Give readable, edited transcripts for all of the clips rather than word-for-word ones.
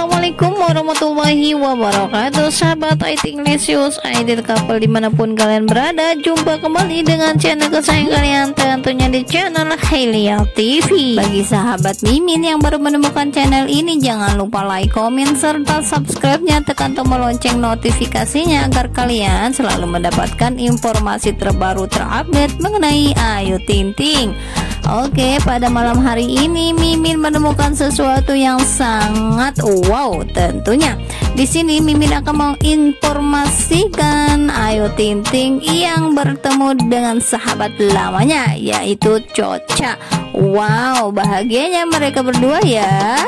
Assalamualaikum warahmatullahi wabarakatuh, sahabat Aiting Lesius, Aidil Couple dimanapun kalian berada. Jumpa kembali dengan channel kesayangan kalian, tentunya di channel Hilya TV. Bagi sahabat mimin yang baru menemukan channel ini, jangan lupa like, comment, serta subscribe-nya, tekan tombol lonceng notifikasinya agar kalian selalu mendapatkan informasi terbaru terupdate mengenai Ayu Ting Ting. Oke, pada malam hari ini mimin menemukan sesuatu yang sangat wow tentunya. Di sini mimin akan menginformasikan Ayu Ting Ting yang bertemu dengan sahabat lamanya, yaitu Choca. Wow, bahagianya mereka berdua ya.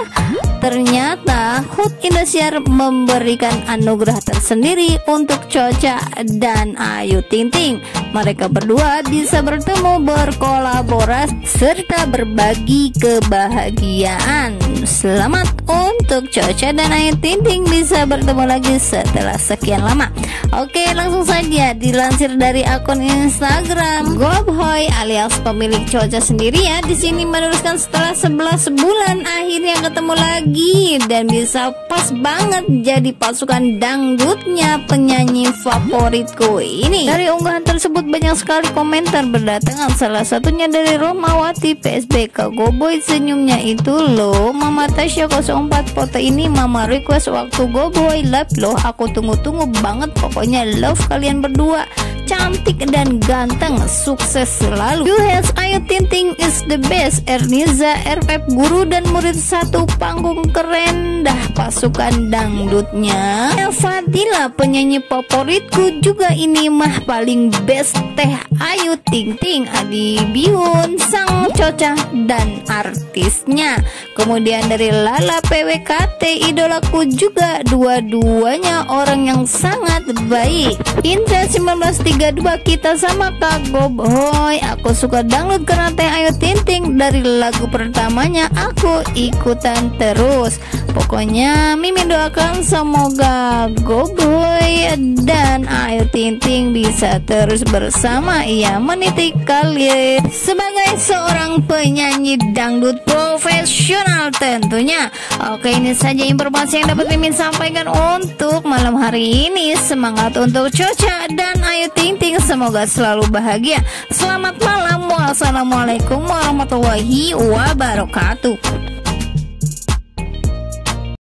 Ternyata HUT Indosiar memberikan anugerah tersendiri untuk Choca dan Ayu Ting Ting. Mereka berdua bisa bertemu, berkolaborasi, serta berbagi kebahagiaan. Selamat untuk Choca dan Ayu Ting Ting bisa bertemu lagi setelah sekian lama. Oke, langsung saja dilansir dari akun Instagram Gobhoy alias pemilik Choca sendiri ya. Di sini menuliskan setelah 11 bulan akhirnya ketemu lagi dan bisa pas banget jadi pasukan dangdutnya penyanyi favoritku ini. Dari unggahan tersebut banyak sekali komentar berdatangan, salah satunya dari Romawati PSBK Gobhoy, senyumnya itu loh. Mama Tasya 04, foto ini Mama request waktu Gobhoy live loh, aku tunggu-tunggu banget, pokoknya love kalian berdua, cantik dan ganteng, sukses selalu. You has Ayu Ting Ting is the best. Erniza R.F. guru dan murid satu panggung, keren dah pasukan dangdutnya. Elsa Dila penyanyi favoritku juga, ini mah paling best teh Ayu Ting Ting. Adi Bihun sang Choca dan artisnya. Kemudian dari Lala PWKT, idolaku juga, dua-duanya orang yang sangat baik. Inta 1932, kita sama Kak Gobhoy, aku suka dangdut karena teh Ayu Ting Ting, dari lagu pertamanya aku ikutan terus. Pokoknya mimin doakan semoga Gobhoy dan Ayu Ting Ting bisa terus bersama ya, meniti karir sebagai seorang penyanyi dangdut profesional tentunya. Oke, ini saja informasi yang dapat mimin sampaikan untuk malam hari ini. Semangat untuk Choca dan Ayu Ting Ting, semoga selalu bahagia. Selamat malam, wassalamualaikum warahmatullahi wabarakatuh.